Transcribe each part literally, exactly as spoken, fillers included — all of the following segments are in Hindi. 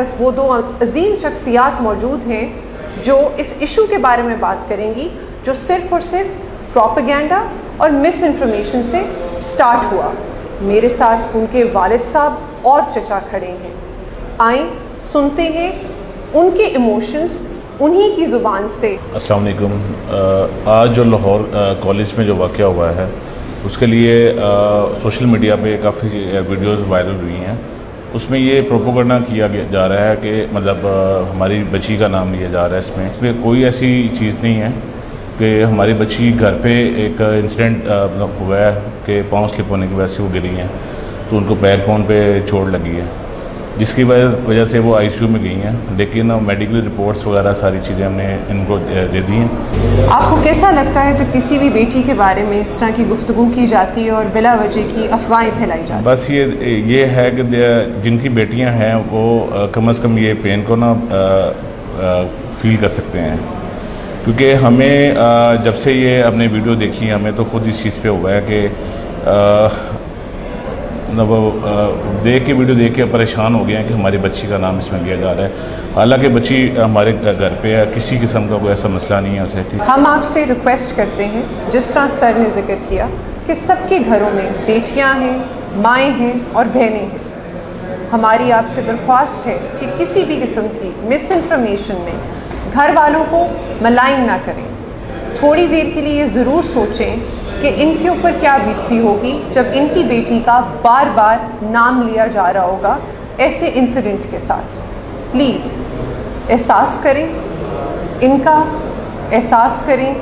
बस वो दो अजीम शख्सियात मौजूद हैं जो इस इशू के बारे में बात करेंगी जो सिर्फ और सिर्फ प्रोपेगेंडा और मिस इन्फॉर्मेशन से स्टार्ट हुआ। मेरे साथ उनके वालिद साहब और चचा खड़े हैं। आए सुनते हैं उनके इमोशंस उन्हीं की ज़ुबान से। अस्सलाम वालेकुम। आज जो लाहौर कॉलेज में जो वाक़या हुआ है उसके लिए सोशल मीडिया पे काफ़ी वीडियोज़ वायरल हुई हैं। उसमें ये प्रोपोगंडा किया जा रहा है कि मतलब हमारी बच्ची का नाम लिया जा रहा है। इसमें इसमें कोई ऐसी चीज़ नहीं है कि हमारी बच्ची घर पे एक इंसिडेंट हुआ है कि पाँव स्लिप होने की वजह से वो गिरी हैं तो उनको पैर पाँव पे चोट लगी है जिसकी वजह से वो आईसीयू में गई हैं, लेकिन मेडिकल रिपोर्ट्स वगैरह सारी चीज़ें हमने इनको दे दी हैं। आपको कैसा लगता है जब किसी भी बेटी के बारे में इस तरह की गुफ्तगू की जाती है और बिला वजह की अफवाहें फैलाई जाती हैं? बस ये ये है कि जिनकी बेटियां हैं वो कम अज़ कम ये पेन को ना आ, आ, फील कर सकते हैं, क्योंकि हमें आ, जब से ये अपने वीडियो देखी हमें तो खुद इस चीज़ पर हुआ है कि मतलब देख के वीडियो देख के परेशान हो गए हैं कि हमारी बच्ची का नाम इसमें लिया जा रहा है, हालांकि बच्ची हमारे घर पे है, किसी किस्म का कोई ऐसा मसला नहीं है उसे। हम आपसे रिक्वेस्ट करते हैं, जिस तरह सर ने जिक्र किया कि सबके घरों में बेटियां हैं, माएँ हैं और बहनें हैं, हमारी आपसे दरख्वास्त है कि किसी भी किस्म की मिस इन्फॉर्मेशन में घर वालों को मलाइन ना करें। थोड़ी देर के लिए ज़रूर सोचें कि इनके ऊपर क्या बीतती होगी जब इनकी बेटी का बार बार नाम लिया जा रहा होगा ऐसे इंसिडेंट के साथ। प्लीज़ एहसास करें, इनका एहसास करें,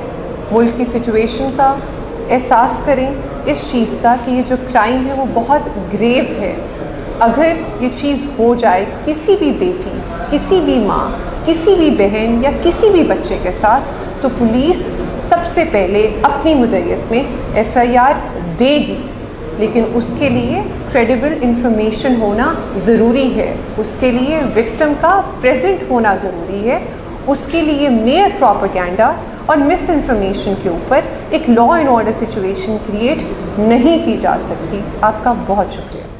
मुल्क की सिचुएशन का एहसास करें, इस चीज़ का कि ये जो क्राइम है वो बहुत ग्रेव है। अगर ये चीज़ हो जाए किसी भी बेटी, किसी भी माँ, किसी भी बहन या किसी भी बच्चे के साथ, तो पुलिस सबसे पहले अपनी मुदैयत में एफ आई आर देगी, लेकिन उसके लिए क्रेडिबल इंफॉर्मेशन होना ज़रूरी है, उसके लिए विक्टिम का प्रेजेंट होना ज़रूरी है, उसके लिए मेयर प्रोपेगेंडा और मिस इन्फॉर्मेशन के ऊपर एक law and order situation create नहीं की जा सकती। आपका बहुत शुक्रिया।